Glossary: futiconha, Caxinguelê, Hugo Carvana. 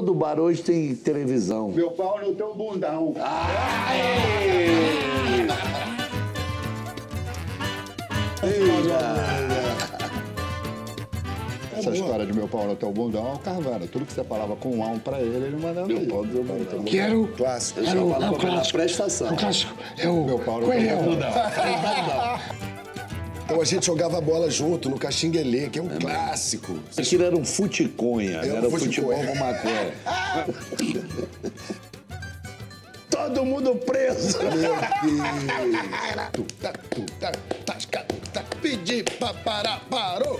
Todo bar hoje tem televisão. Meu pau no teu bundão. Essa história de meu pau no teu bundão é o Carvana. Tudo que você falava com um pra ele, ele mandava. Meu pau no teu bundão. Quero. Clássico. Era o clássico. Prestação. O clássico. É o meu pau no teu bundão. Então a gente jogava bola junto no Caxinguelê, que é um clássico. Aquilo era um futiconha, era um futebol com maconha. Todo mundo preso! Meu Deus! Pedi pra parar, parou!